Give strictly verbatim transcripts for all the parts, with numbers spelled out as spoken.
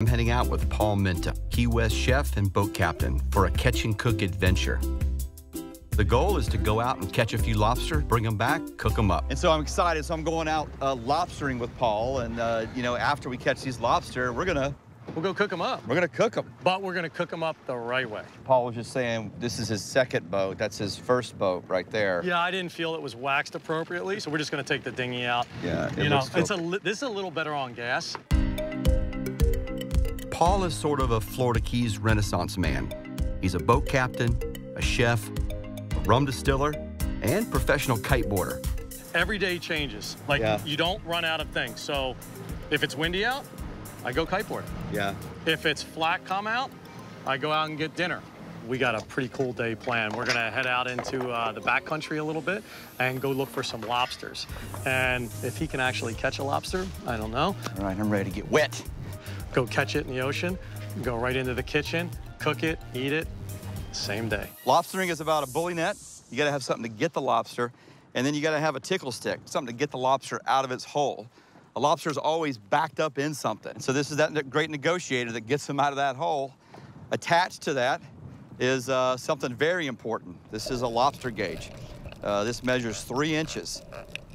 I'm heading out with Paul Menta, Key West chef and boat captain, for a catch and cook adventure. The goal is to go out and catch a few lobster, bring them back, cook them up. And so I'm excited, so I'm going out uh, lobstering with Paul, and uh, you know, after we catch these lobster, we're gonna we'll go cook them up. We're gonna cook them, but we're gonna cook them up the right way. Paul was just saying this is his second boat. That's his first boat right there. Yeah, I didn't feel it was waxed appropriately, so we're just gonna take the dinghy out. Yeah, it you looks know, it's a this is a little better on gas. Paul is sort of a Florida Keys Renaissance man. He's a boat captain, a chef, a rum distiller, and professional kiteboarder. Every day changes. Like, yeah. You don't run out of things. So if it's windy out, I go kiteboard. Yeah. If it's flat calm out, I go out and get dinner. We got a pretty cool day planned. We're gonna head out into uh, the backcountry a little bit and go look for some lobsters. And if he can actually catch a lobster, I don't know. All right, I'm ready to get wet. Go catch it in the ocean, go right into the kitchen, cook it, eat it, same day. Lobstering is about a bully net. You gotta have something to get the lobster, and then you gotta have a tickle stick, something to get the lobster out of its hole. A lobster's always backed up in something. So this is that great negotiator that gets them out of that hole. Attached to that is uh, something very important. This is a lobster gauge. Uh, this measures three inches.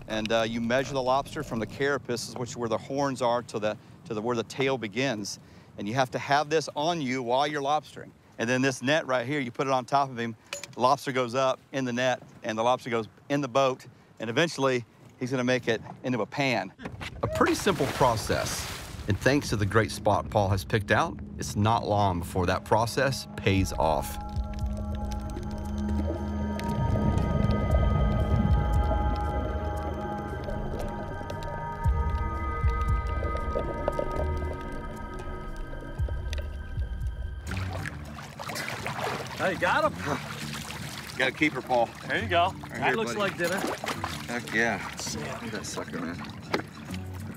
And uh, you measure the lobster from the carapace, which is where the horns are, to the to the, where the tail begins. And you have to have this on you while you're lobstering. And then this net right here, you put it on top of him, the lobster goes up in the net, and the lobster goes in the boat, and eventually he's gonna make it into a pan. A pretty simple process. And thanks to the great spot Paul has picked out, it's not long before that process pays off. You got him. Got a keeper, Paul. There you go. Right that here, looks buddy. Like dinner. Heck yeah. Look at that sucker, man.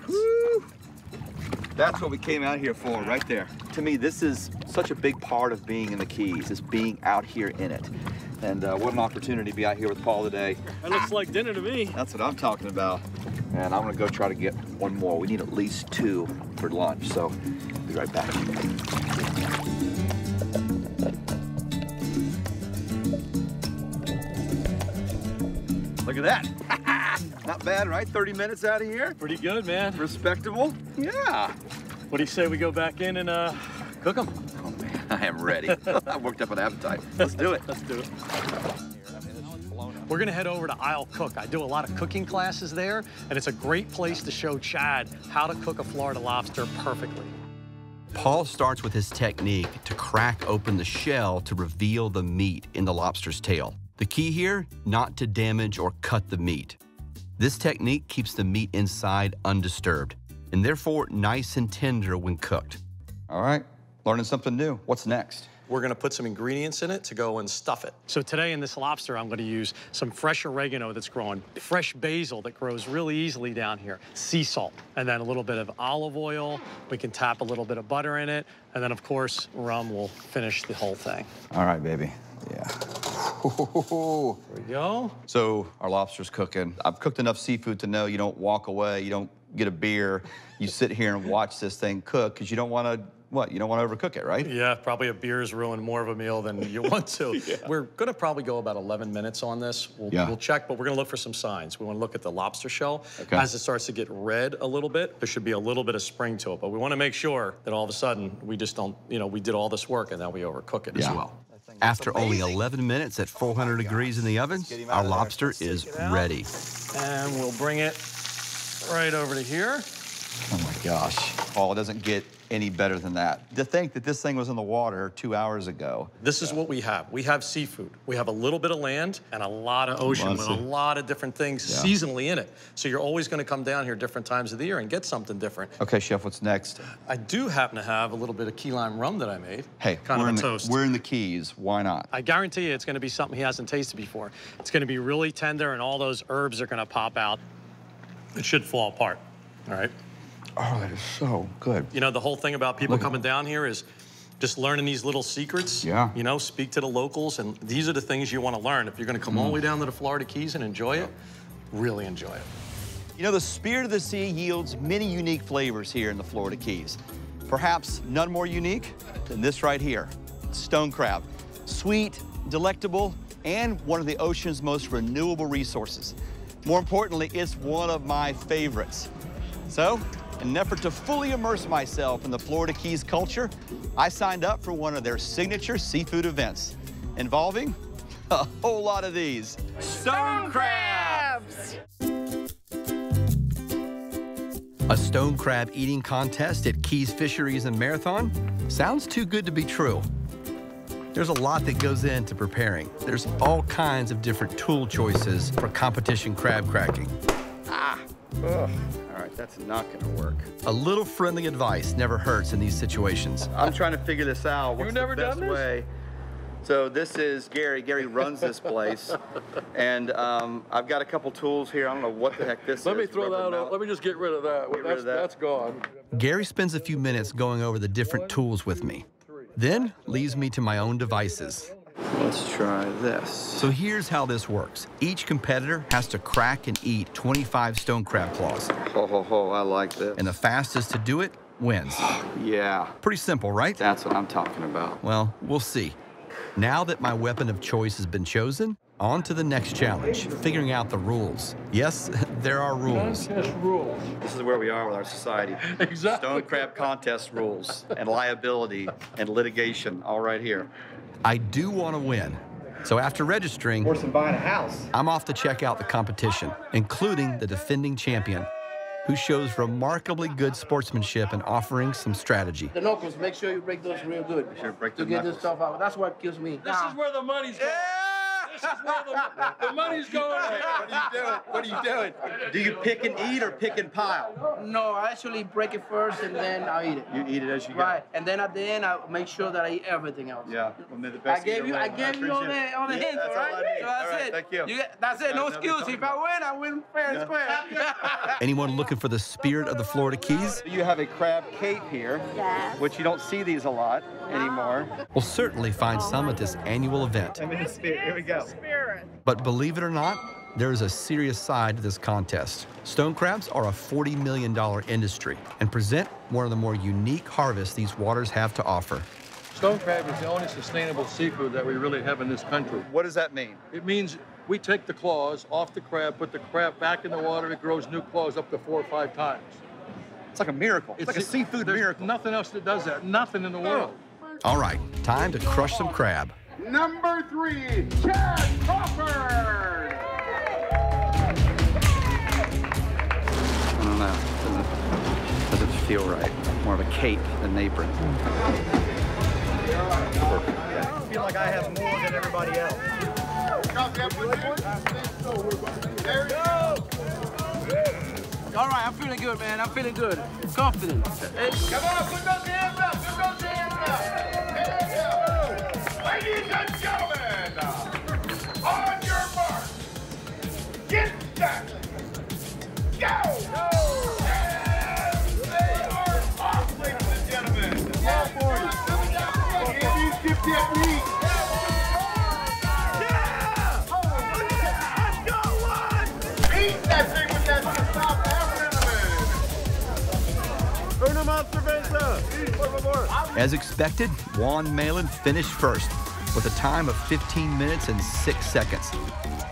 Woo! That's what we came out here for, right there. To me, this is such a big part of being in the Keys, is being out here in it. And uh, what an opportunity to be out here with Paul today. That looks like dinner to me. That's what I'm talking about. And I'm gonna go try to get one more. We need at least two for lunch, so be right back. Look at that. Not bad, right? thirty minutes out of here. Pretty good, man. Respectable. Yeah. What do you say we go back in and uh, cook them? Oh, man, I am ready. I worked up an appetite. Let's do it. Let's do it. We're going to head over to Isle Cook. I do a lot of cooking classes there, and it's a great place to show Chad how to cook a Florida lobster perfectly. Paul starts with his technique to crack open the shell to reveal the meat in the lobster's tail. The key here, not to damage or cut the meat. This technique keeps the meat inside undisturbed, and therefore nice and tender when cooked. All right, learning something new. What's next? We're gonna put some ingredients in it to go and stuff it. So today in this lobster, I'm gonna use some fresh oregano that's growing, fresh basil that grows really easily down here, sea salt, and then a little bit of olive oil. We can tap a little bit of butter in it, and then of course, rum will finish the whole thing. All right, baby, yeah. There we go. So our lobster's cooking. I've cooked enough seafood to know you don't walk away, you don't get a beer. You sit here and watch this thing cook, because you don't want to, what, you don't want to overcook it, right? Yeah, probably a beer's ruined more of a meal than you want to. Yeah. We're going to probably go about eleven minutes on this. We'll, yeah. we'll check, but we're going to look for some signs. We want to look at the lobster shell. Okay. As it starts to get red a little bit, there should be a little bit of spring to it, but we want to make sure that all of a sudden we just don't, you know, we did all this work and now we overcook it yeah. as well. After amazing. Only eleven minutes at four hundred degrees in the oven, our lobster is ready. And we'll bring it right over to here. Oh my gosh. Paul, it doesn't get any better than that. To think that this thing was in the water two hours ago. This is what we have. We have seafood. We have a little bit of land and a lot of ocean with a lot of different things yeah. seasonally in it. So you're always going to come down here different times of the year and get something different. Okay, chef, what's next? I do happen to have a little bit of key lime rum that I made. Hey, kind we're, of in a toast. The, we're in the Keys. Why not? I guarantee you it's going to be something he hasn't tasted before. It's going to be really tender and all those herbs are going to pop out. It should fall apart. All right. Oh, that is so good. You know, the whole thing about people coming down here is just learning these little secrets. Yeah. You know, speak to the locals, and these are the things you want to learn. If you're going to come mm. all the way down to the Florida Keys and enjoy it, really enjoy it. You know, the Spirit of the Sea yields many unique flavors here in the Florida Keys. Perhaps none more unique than this right here, stone crab. Sweet, delectable, and one of the ocean's most renewable resources. More importantly, it's one of my favorites. So, in an effort to fully immerse myself in the Florida Keys culture, I signed up for one of their signature seafood events, involving a whole lot of these. Stone crabs! A stone crab eating contest at Keys Fisheries and Marathon? Sounds too good to be true. There's a lot that goes into preparing. There's all kinds of different tool choices for competition crab cracking. Ah! Ugh. All right, that's not gonna work. A little friendly advice never hurts in these situations. I'm trying to figure this out. What's the best way? So this is Gary. Gary runs this place. And um, I've got a couple tools here. I don't know what the heck this is. Let me throw that out. Let me just get rid of that. That's, that's gone. Gary spends a few minutes going over the different tools with me, then leaves me to my own devices. Let's try this. So here's how this works. Each competitor has to crack and eat twenty-five stone crab claws. Ho, ho, ho, I like this. And the fastest to do it wins. Yeah. Pretty simple, right? That's what I'm talking about. Well, we'll see. Now that my weapon of choice has been chosen, on to the next challenge, figuring out the rules. Yes, there are rules. Contest rules. This is where we are with our society. Exactly. Stone crab contest rules and liability and litigation, all right here. I do want to win, so after registering, worse than buying a house, I'm off to check out the competition, including the defending champion, who shows remarkably good sportsmanship and offering some strategy. The knuckles, make sure you break those real good. Make sure you break the knuckles. To get this stuff out. That's what kills me. This nah. is where the money's going. Yeah. This is where the, the money's going. What are you doing? What are you doing? Do you pick and eat or pick and pile? No, I actually break it first and then I eat it. You eat it as you go. Right, and then at the end I make sure that I eat everything else. Yeah. Well, the best I gave you. I gave you all the all the yeah, hints, all right? So that's all right, it. Thank you. You get, that's it. No, no excuse. If I win, I win fair and square. Anyone looking for the spirit of the Florida Keys? You have a crab cape here, yes. Which you don't see these a lot anymore. We'll certainly find oh, some at this annual event. I'm in the spirit. Here we go. Spirit. But believe it or not, there is a serious side to this contest. Stone crabs are a forty million dollar industry and present one of the more unique harvests these waters have to offer. Stone crab is the only sustainable seafood that we really have in this country. What does that mean? It means we take the claws off the crab, put the crab back in the water, it grows new claws up to four or five times. It's like a miracle. It's, it's like a seafood miracle. Nothing else that does that. Nothing in the world. All right, time to crush some crab. Number three, Chad Crapper. I don't know, doesn't, doesn't feel right. More of a cape than an apron. I feel like I have more than everybody else. There we go. All right, I'm feeling good, man. I'm feeling good. Confident. Hey. Come on, put those hands up. Put those hands up. Ladies and gentlemen, on your mark, get set, go! And they are off, ladies and gentlemen. All aboard. If you skip that lead. Yeah! Let's go, one! Beat that thing with that stop after the minute. Una más cerveza, por favor. As expected, Juan Malin finished first, with a time of fifteen minutes and six seconds.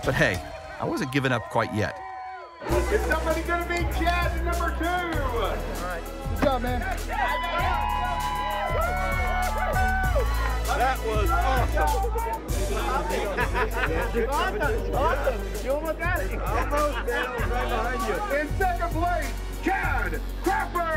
But hey, I wasn't giving up quite yet. Is somebody gonna beat Chad at number two? All right. Good job, man. That was awesome. Awesome, awesome. You almost got it. Almost, man. I was right behind you. In second place, Chad Crapper.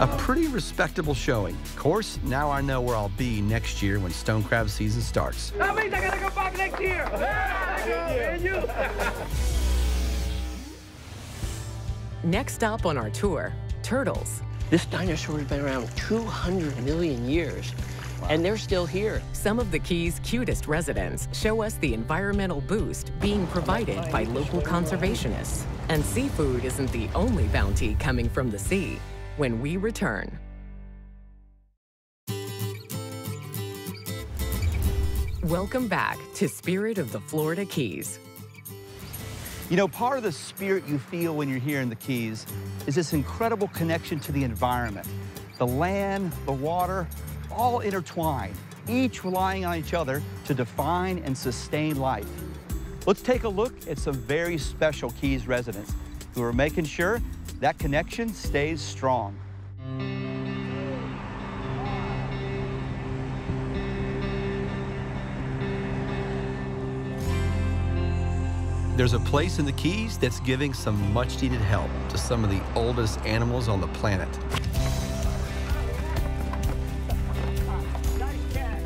A pretty respectable showing. Of course, now I know where I'll be next year when stone crab season starts. That means I gotta go back next year. Yeah, and you. Next stop on our tour, turtles. This dinosaur has been around two hundred million years, wow. And they're still here. Some of the Keys' cutest residents show us the environmental boost being provided by local conservationists. And seafood isn't the only bounty coming from the sea. When we return. Welcome back to Spirit of the Florida Keys. You know, part of the spirit you feel when you're here in the Keys is this incredible connection to the environment. The land, the water, all intertwined, each relying on each other to define and sustain life. Let's take a look at some very special Keys residents who are making sure that connection stays strong. There's a place in the Keys that's giving some much-needed help to some of the oldest animals on the planet.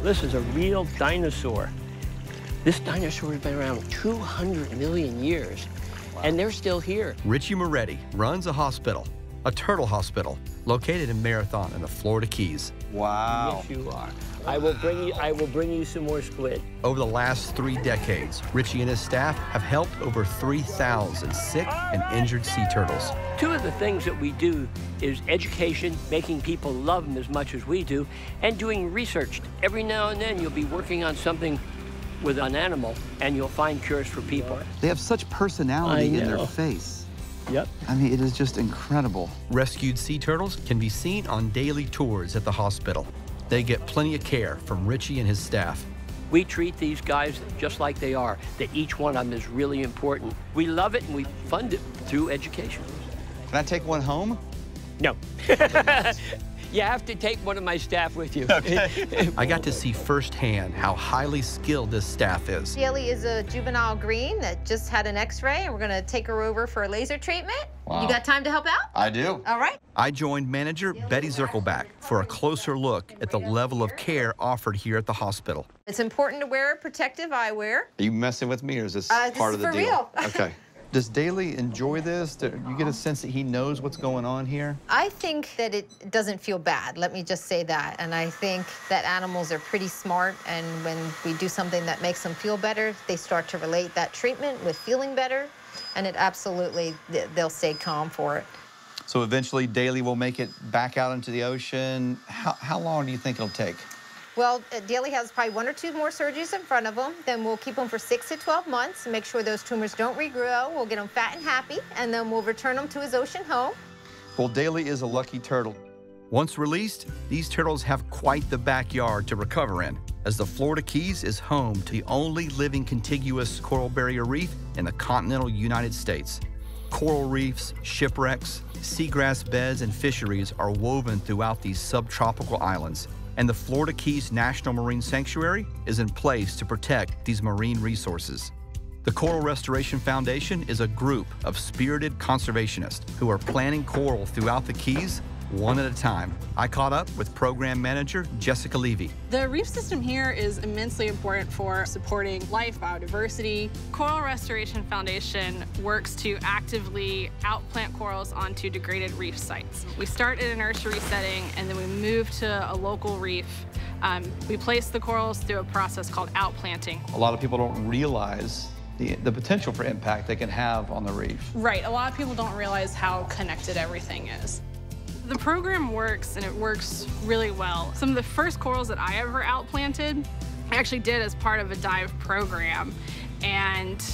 This is a real dinosaur. This dinosaur has been around two hundred million years, wow, and they're still here. Richie Moretti runs a hospital, a turtle hospital, located in Marathon in the Florida Keys. Wow. Yes, you are. I will bring you, I will bring you some more squid. Over the last three decades, Richie and his staff have helped over three thousand sick and injured sea turtles. Two of the things that we do is education, making people love them as much as we do, and doing research. Every now and then, you'll be working on something with an animal, and you'll find cures for people. They have such personality in their face. Yep. I mean, it is just incredible. Rescued sea turtles can be seen on daily tours at the hospital. They get plenty of care from Richie and his staff. We treat these guys just like they are, that each one of them is really important. We love it and we fund it through education. Can I take one home? No. You have to take one of my staff with you. Okay. I got to see firsthand how highly skilled this staff is. Haley is a juvenile green that just had an x-ray, and we're gonna take her over for a laser treatment. Wow. You got time to help out? I do. All right. I joined manager Betty Zirkelback for a closer look at the level of care offered here at the hospital. It's important to wear protective eyewear. Are you messing with me, or is this uh, part this is of the deal? For real. Okay. Does Daly enjoy this? Do you get a sense that he knows what's going on here? I think that it doesn't feel bad, let me just say that. And I think that animals are pretty smart, and when we do something that makes them feel better, they start to relate that treatment with feeling better, and it absolutely, they'll stay calm for it. So eventually Daly will make it back out into the ocean. How, how long do you think it'll take? Well, Daly has probably one or two more surgeries in front of him. Then we'll keep him for six to twelve months, make sure those tumors don't regrow. We'll get him fat and happy, and then we'll return him to his ocean home. Well, Daly is a lucky turtle. Once released, these turtles have quite the backyard to recover in, as the Florida Keys is home to the only living contiguous coral barrier reef in the continental United States. Coral reefs, shipwrecks, seagrass beds, and fisheries are woven throughout these subtropical islands, and the Florida Keys National Marine Sanctuary is in place to protect these marine resources. The Coral Restoration Foundation is a group of spirited conservationists who are planting coral throughout the Keys one at a time. I caught up with program manager Jessica Levy. The reef system here is immensely important for supporting life, biodiversity. Coral Restoration Foundation works to actively outplant corals onto degraded reef sites. We start in a nursery setting and then we move to a local reef. Um, we place the corals through a process called outplanting. A lot of people don't realize The, the potential for impact they can have on the reef. Right, a lot of people don't realize how connected everything is. The program works, and it works really well. Some of the first corals that I ever outplanted, I actually did as part of a dive program. And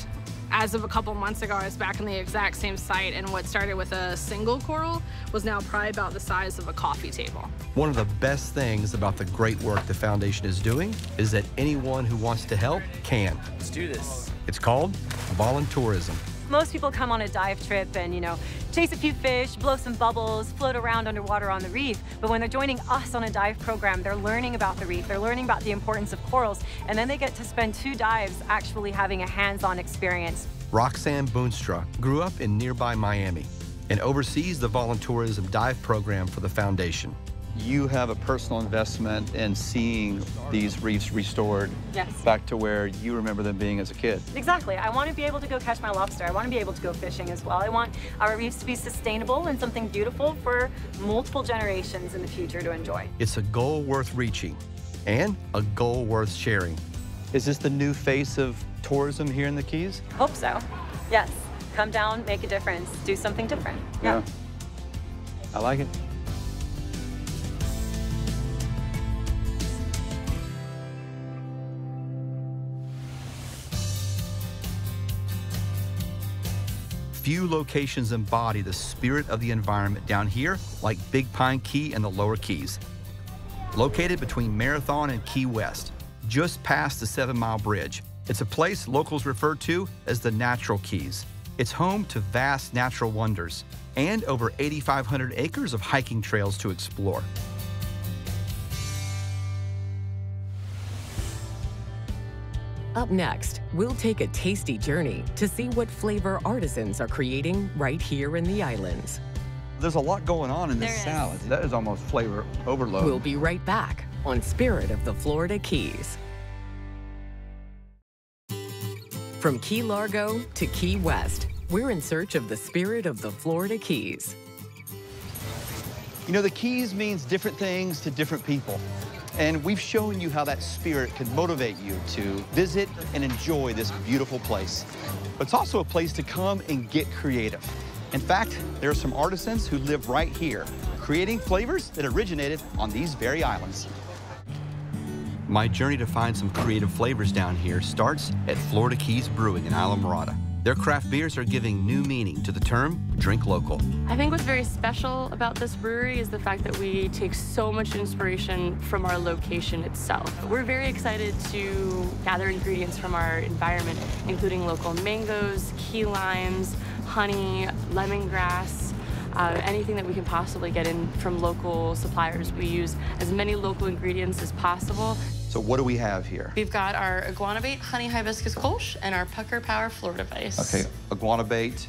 as of a couple months ago, I was back in the exact same site, and what started with a single coral was now probably about the size of a coffee table. One of the best things about the great work the foundation is doing is that anyone who wants to help can. Let's do this. It's called voluntourism. Most people come on a dive trip and, you know, chase a few fish, blow some bubbles, float around underwater on the reef. But when they're joining us on a dive program, they're learning about the reef, they're learning about the importance of corals, and then they get to spend two dives actually having a hands-on experience. Roxanne Boonstra grew up in nearby Miami and oversees the voluntourism dive program for the foundation. You have a personal investment in seeing these reefs restored, yes, back to where you remember them being as a kid. Exactly. I want to be able to go catch my lobster. I want to be able to go fishing as well. I want our reefs to be sustainable and something beautiful for multiple generations in the future to enjoy. It's a goal worth reaching and a goal worth sharing. Is this the new face of tourism here in the Keys? Hope so. Yes. Come down, make a difference, do something different. Yeah. yeah. I like it. few locations embody the spirit of the environment down here, like Big Pine Key and the Lower Keys. Located between Marathon and Key West, just past the Seven Mile Bridge, it's a place locals refer to as the Natural Keys. It's home to vast natural wonders and over eighty-five hundred acres of hiking trails to explore. Up next, we'll take a tasty journey to see what flavor artisans are creating right here in the islands. There's a lot going on in this there salad. Is. That is almost flavor overload. We'll be right back on Spirit of the Florida Keys. From Key Largo to Key West, we're in search of the spirit of the Florida Keys. You know, the Keys means different things to different people. And we've shown you how that spirit can motivate you to visit and enjoy this beautiful place. But it's also a place to come and get creative. In fact, there are some artisans who live right here, creating flavors that originated on these very islands. My journey to find some creative flavors down here starts at Florida Keys Brewing in Isla Morada. Their craft beers are giving new meaning to the term, drink local. I think what's very special about this brewery is the fact that we take so much inspiration from our location itself. We're very excited to gather ingredients from our environment, including local mangoes, key limes, honey, lemongrass, uh, anything that we can possibly get in from local suppliers. We use as many local ingredients as possible. So what do we have here? We've got our Iguana Bait Honey Hibiscus Kolsch and our Pucker Power Florida Vice. Okay, Iguana Bait.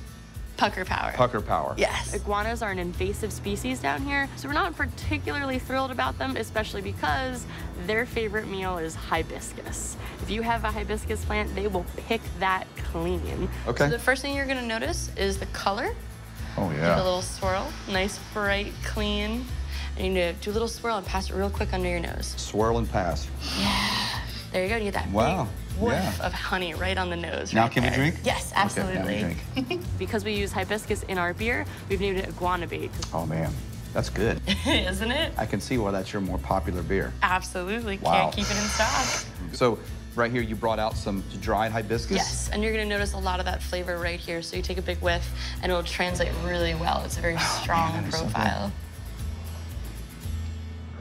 Pucker Power. Pucker Power. Yes. Iguanas are an invasive species down here, so we're not particularly thrilled about them, especially because their favorite meal is hibiscus. If you have a hibiscus plant, they will pick that clean. Okay. So the first thing you're gonna notice is the color. Oh, yeah. Give it a little swirl, nice, bright, clean. And you need to do a little swirl and pass it real quick under your nose. Swirl and pass. Yeah. There you go. You get that wow. big whiff yeah. of honey right on the nose. Now right can there. we drink? Yes, absolutely. Okay, we drink. Because we use hibiscus in our beer, we've named it Iguana Bait. Oh, man. That's good. Isn't it? I can see why that's your more popular beer. Absolutely. Wow. Can't keep it in stock. So right here, you brought out some dried hibiscus? Yes, and you're going to notice a lot of that flavor right here. So you take a big whiff, and it'll translate really well. It's a very strong oh, man, profile. So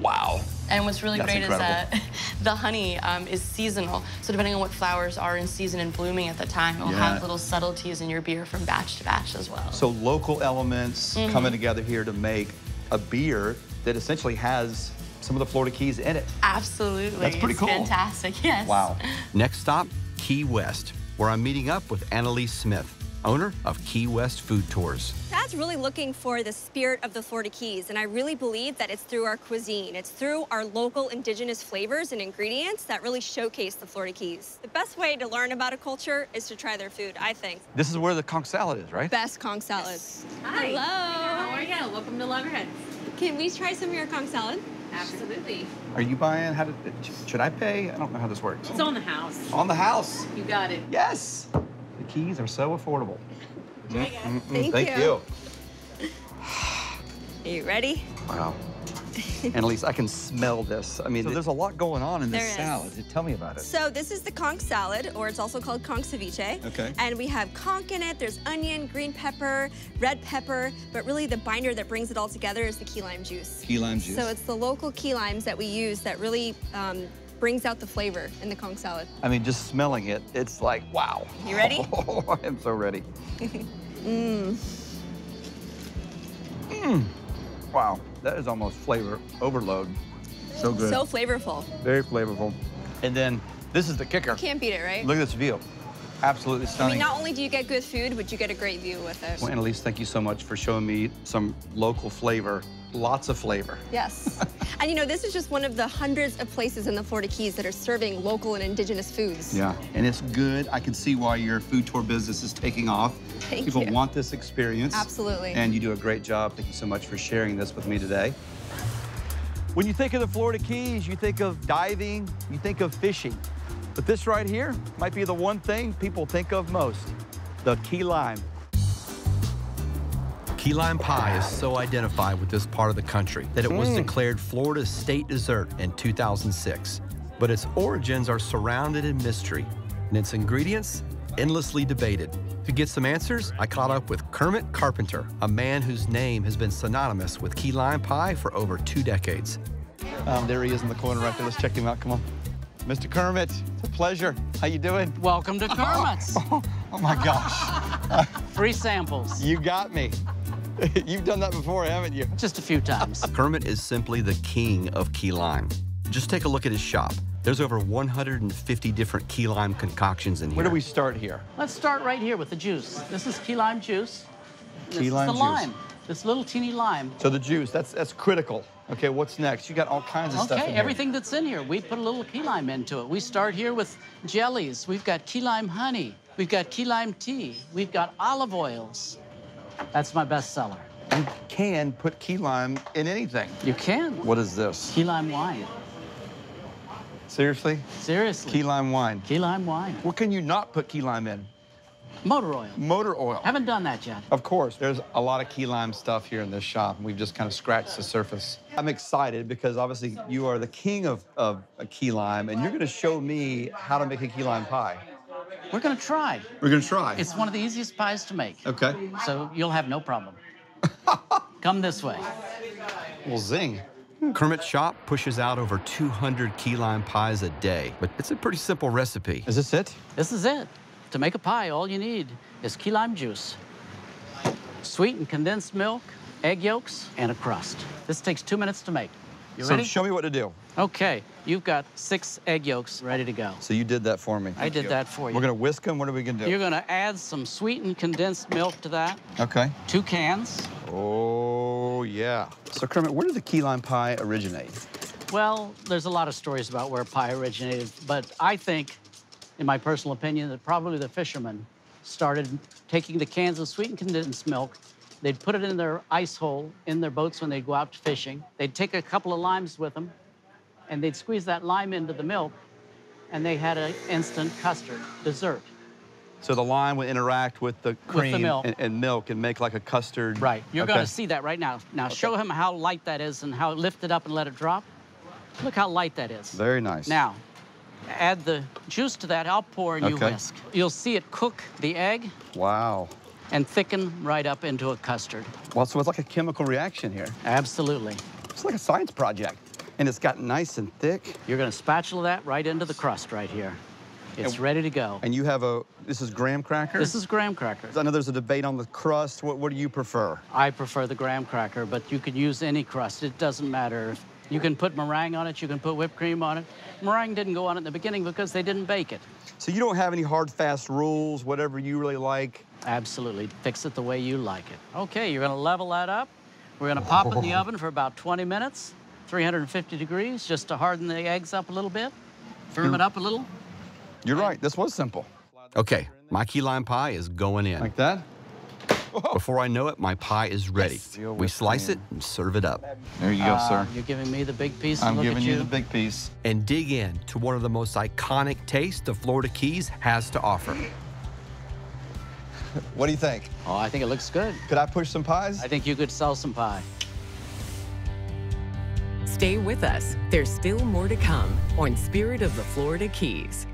wow. And what's really That's great incredible. is that the honey um, is seasonal. So depending on what flowers are in season and blooming at the time, you'll yeah. have little subtleties in your beer from batch to batch as well. So local elements mm-hmm. coming together here to make a beer that essentially has some of the Florida Keys in it. Absolutely. That's pretty it's cool. Fantastic, yes. Wow. Next stop, Key West, where I'm meeting up with Annalise Smith, owner of Key West Food Tours. Chad's really looking for the spirit of the Florida Keys, and I really believe that it's through our cuisine. It's through our local indigenous flavors and ingredients that really showcase the Florida Keys. The best way to learn about a culture is to try their food, I think. This is where the conch salad is, right? Best conch salad. Yes. Hi. Hello. How are you? Welcome to Loggerhead's. Can we try some of your conch salad? Absolutely. Are you buying? How did, should I pay? I don't know how this works. It's on the house. On the house. You got it. Yes. The Keys are so affordable. Mm, mm, mm, thank, thank you. you. Are you ready? Wow. Annalise, I can smell this. I mean, so there's a lot going on in this there salad. Is. Tell me about it. So this is the conch salad, or it's also called conch ceviche. Okay. And we have conch in it. There's onion, green pepper, red pepper, but really the binder that brings it all together is the key lime juice. Key lime juice. So it's the local key limes that we use that really um, brings out the flavor in the conch salad. I mean, just smelling it, it's like, wow. You ready? Oh, I am so ready. Mmm. Mmm. Wow, that is almost flavor overload. So good. So flavorful. Very flavorful. And then this is the kicker. You can't beat it, right? Look at this view. Absolutely stunning. I mean, not only do you get good food, but you get a great view with it. Well, Annalise, thank you so much for showing me some local flavor. Lots of flavor. Yes. And you know, this is just one of the hundreds of places in the Florida Keys that are serving local and indigenous foods. Yeah, and it's good. I can see why your food tour business is taking off. Thank People you. want this experience. Absolutely. And you do a great job. Thank you so much for sharing this with me today. When you think of the Florida Keys, you think of diving, you think of fishing. But this right here might be the one thing people think of most, the key lime. Key lime pie is so identified with this part of the country that it was declared Florida's state dessert in two thousand six. But its origins are surrounded in mystery, and its ingredients, endlessly debated. To get some answers, I caught up with Kermit Carpenter, a man whose name has been synonymous with key lime pie for over two decades. Um, there he is in the corner right there. Let's check him out. Come on. Mister Kermit, it's a pleasure. How you doing? Welcome to Kermit's. Oh, oh, oh my gosh. Free samples. You got me. You've done that before, haven't you? Just a few times. Kermit is simply the king of key lime. Just take a look at his shop. There's over one hundred fifty different key lime concoctions in here. Where do we start here? Let's start right here with the juice. This is key lime juice. Key lime juice. This is the lime. This little teeny lime. So the juice, that's that's critical. Okay, what's next? You got all kinds of okay, stuff in here. Okay, everything that's in here. We put a little key lime into it. We start here with jellies. We've got key lime honey. We've got key lime tea. We've got olive oils. That's my best seller. You can put key lime in anything. You can. What is this? Key lime wine. Seriously? Seriously. Key lime wine. Key lime wine. What can you not put key lime in? Motor oil. Motor oil. Haven't done that yet. Of course. There's a lot of key lime stuff here in this shop, and we've just kind of scratched the surface. I'm excited because obviously you are the king of, of a key lime, and you're going to show me how to make a key lime pie. We're going to try. We're going to try. It's one of the easiest pies to make. Okay. So you'll have no problem. Come this way. Well, zing. Kermit's shop pushes out over two hundred key lime pies a day, but it's a pretty simple recipe. Is this it? This is it. To make a pie, all you need is key lime juice, sweet and condensed milk, egg yolks, and a crust. This takes two minutes to make. You ready? So show me what to do. Okay, you've got six egg yolks ready to go. So you did that for me. I did that for you. We're gonna whisk them, what are we gonna do? You're gonna add some sweetened condensed milk to that. Okay. Two cans. Oh, yeah. So Kermit, where did the key lime pie originate? Well, there's a lot of stories about where pie originated, but I think in my personal opinion, that probably the fishermen started taking the cans of sweetened condensed milk. They'd put it in their ice hole in their boats when they'd go out fishing. They'd take a couple of limes with them, and they'd squeeze that lime into the milk, and they had an instant custard dessert. So the lime would interact with the cream with the milk. And, and milk and make like a custard. Right. You're okay. Going to see that right now. Now okay. Show him how light that is and how it lifted up and let it drop. Look how light that is. Very nice. Now. Add the juice to that, I'll pour and you okay. whisk. You'll see it cook the egg. Wow. And thicken right up into a custard. Well, so it's like a chemical reaction here. Absolutely. It's like a science project. And it's gotten nice and thick. You're gonna spatula that right into the crust right here. It's and, ready to go. And you have a, this is graham cracker? This is graham cracker. I know there's a debate on the crust. What, what do you prefer? I prefer the graham cracker, but you can use any crust. It doesn't matter. You can put meringue on it, you can put whipped cream on it. Meringue didn't go on it in the beginning because they didn't bake it. So you don't have any hard, fast rules, whatever you really like? Absolutely, fix it the way you like it. Okay, you're gonna level that up. We're gonna pop it in the oven for about twenty minutes, three hundred fifty degrees, just to harden the eggs up a little bit, firm it up a little. You're right, this was simple. Okay, my key lime pie is going in. Like that? Whoa. Before I know it, my pie is ready. We slice it and serve it up. There you go, uh, sir. You're giving me the big piece. I'm giving you the big piece. And dig in to one of the most iconic tastes the Florida Keys has to offer. What do you think? Oh, I think it looks good. Could I push some pies? I think you could sell some pie. Stay with us. There's still more to come on Spirit of the Florida Keys.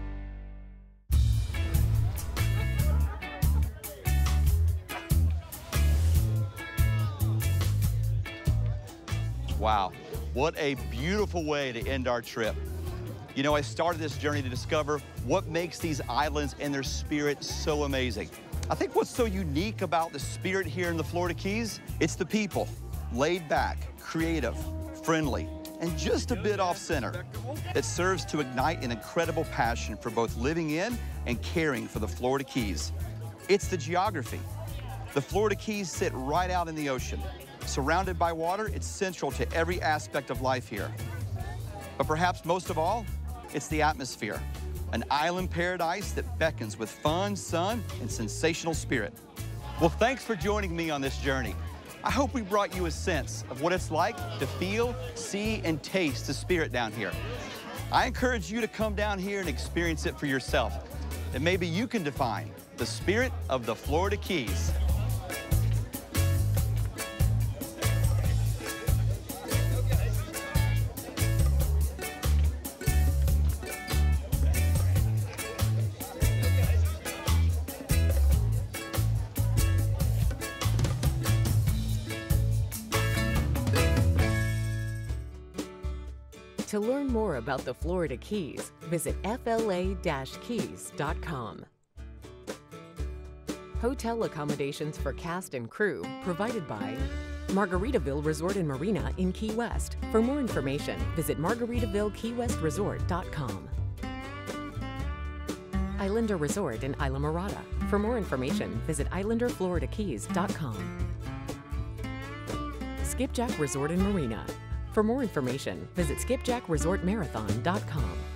Wow, what a beautiful way to end our trip. You know, I started this journey to discover what makes these islands and their spirit so amazing. I think what's so unique about the spirit here in the Florida Keys, it's the people, laid back, creative, friendly, and just a bit off center. It serves to ignite an incredible passion for both living in and caring for the Florida Keys. It's the geography. The Florida Keys sit right out in the ocean. Surrounded by water, it's central to every aspect of life here. But perhaps most of all, it's the atmosphere, an island paradise that beckons with fun, sun, and sensational spirit. Well, thanks for joining me on this journey. I hope we brought you a sense of what it's like to feel, see, and taste the spirit down here. I encourage you to come down here and experience it for yourself. And maybe you can define the spirit of the Florida Keys. To learn more about the Florida Keys, visit F L A Keys dot com. Hotel accommodations for cast and crew provided by Margaritaville Resort and Marina in Key West. For more information, visit Margaritaville Key West Resort dot com. Islander Resort in Isla Morada. For more information, visit Islander Florida Keys dot com. Skipjack Resort and Marina. For more information, visit Skipjack Resort Marathon dot com.